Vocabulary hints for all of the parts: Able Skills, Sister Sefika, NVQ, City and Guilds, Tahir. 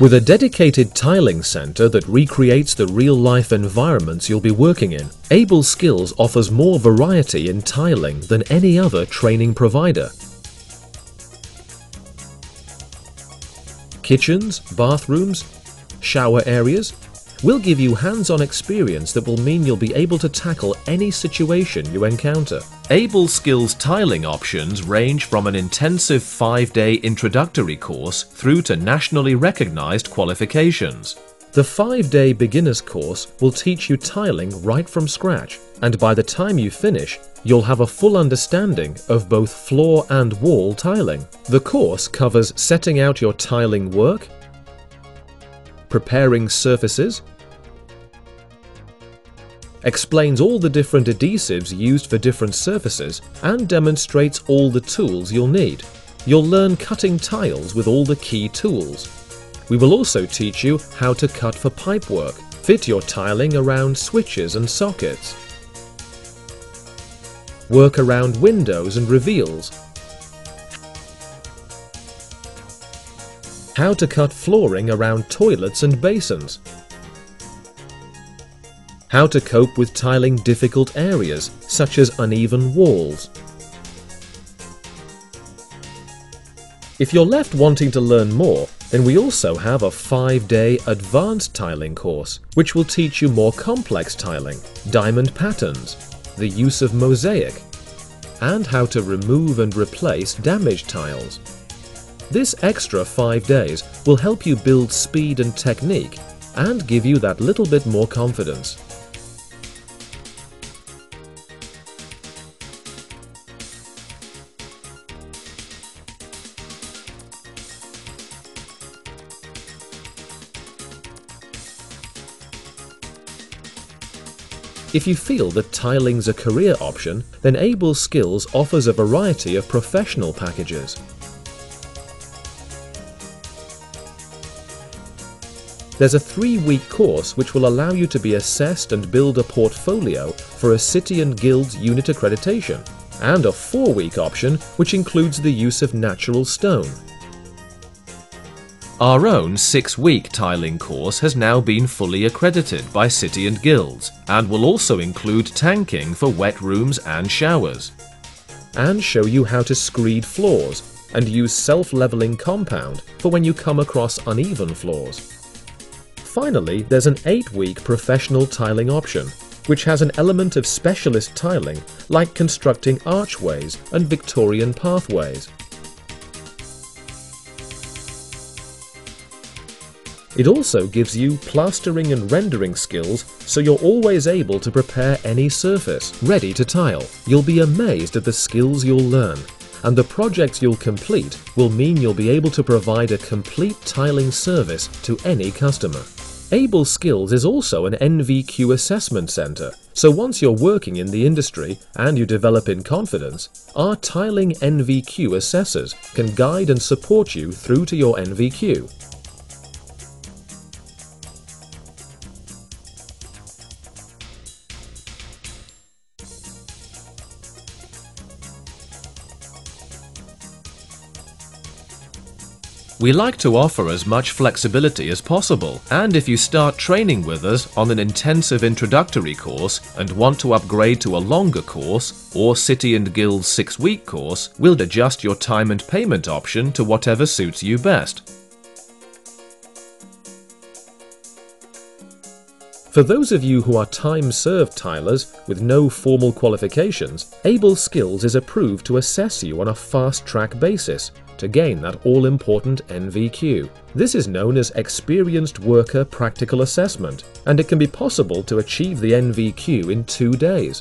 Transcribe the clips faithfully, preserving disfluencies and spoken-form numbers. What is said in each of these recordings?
With a dedicated tiling center that recreates the real-life environments you'll be working in, Able Skills offers more variety in tiling than any other training provider. Kitchens, bathrooms, shower areas will give you hands-on experience that will mean you'll be able to tackle any situation you encounter. Able Skills tiling options range from an intensive five-day introductory course through to nationally recognized qualifications. The five-day beginner's course will teach you tiling right from scratch, and by the time you finish, you'll have a full understanding of both floor and wall tiling. The course covers setting out your tiling work, preparing surfaces, explains all the different adhesives used for different surfaces, and demonstrates all the tools you'll need. You'll learn cutting tiles with all the key tools. We will also teach you how to cut for pipework, fit your tiling around switches and sockets, work around windows and reveals, how to cut flooring around toilets and basins, how to cope with tiling difficult areas such as uneven walls. If you're left wanting to learn more, then we also have a five-day advanced tiling course, which will teach you more complex tiling, diamond patterns, the use of mosaic, and how to remove and replace damaged tiles. This extra five days will help you build speed and technique and give you that little bit more confidence. If you feel that tiling's a career option, then Able Skills offers a variety of professional packages. There's a three-week course which will allow you to be assessed and build a portfolio for a City and Guilds unit accreditation, and a four-week option which includes the use of natural stone. Our own six-week tiling course has now been fully accredited by City and Guilds and will also include tanking for wet rooms and showers, and show you how to screed floors and use self-leveling compound for when you come across uneven floors. Finally, there's an eight-week professional tiling option, which has an element of specialist tiling, like constructing archways and Victorian pathways. It also gives you plastering and rendering skills, so you're always able to prepare any surface ready to tile. You'll be amazed at the skills you'll learn, and the projects you'll complete will mean you'll be able to provide a complete tiling service to any customer. Able Skills is also an N V Q assessment centre, so once you're working in the industry and you develop in confidence, our tiling N V Q assessors can guide and support you through to your N V Q. We like to offer as much flexibility as possible, and if you start training with us on an intensive introductory course and want to upgrade to a longer course or City and Guilds six-week course, we'll adjust your time and payment option to whatever suits you best. For those of you who are time-served tilers with no formal qualifications, Able Skills is approved to assess you on a fast-track basis to gain that all-important N V Q. This is known as Experienced Worker Practical Assessment, and it can be possible to achieve the N V Q in two days.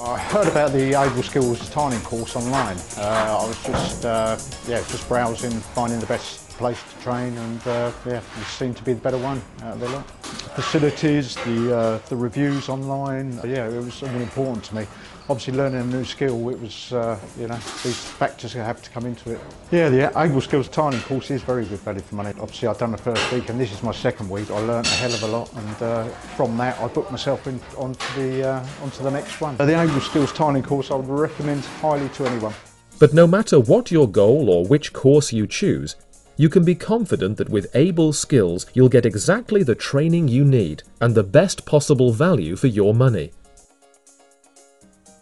I heard about the Able Skills tiling course online. Uh, I was just, uh, yeah, just browsing, finding the best place to train, and uh, yeah, it seemed to be the better one out of the lot. Facilities, the uh, the reviews online, yeah, it was all important to me. Obviously, learning a new skill, it was uh, you know, these factors have to come into it. Yeah, the Able Skills tiling course is very good value for money. Obviously, I've done the first week, and this is my second week. I learned a hell of a lot, and uh, from that, I booked myself in onto the uh, onto the next one. The Able Skills tiling course, I would recommend highly to anyone. But no matter what your goal or which course you choose, You can be confident that with Able Skills, you'll get exactly the training you need and the best possible value for your money.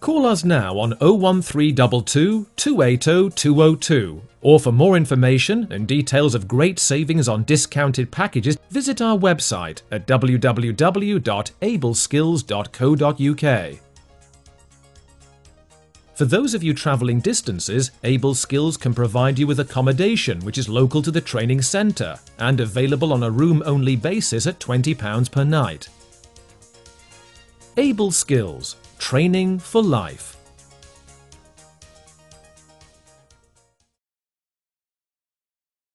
Call us now on oh one three two two, two eight oh, two oh two, or for more information and details of great savings on discounted packages, visit our website at w w w dot able skills dot co dot u k. For those of you travelling distances, Able Skills can provide you with accommodation which is local to the training centre and available on a room-only basis at twenty pounds per night. Able Skills – training for life.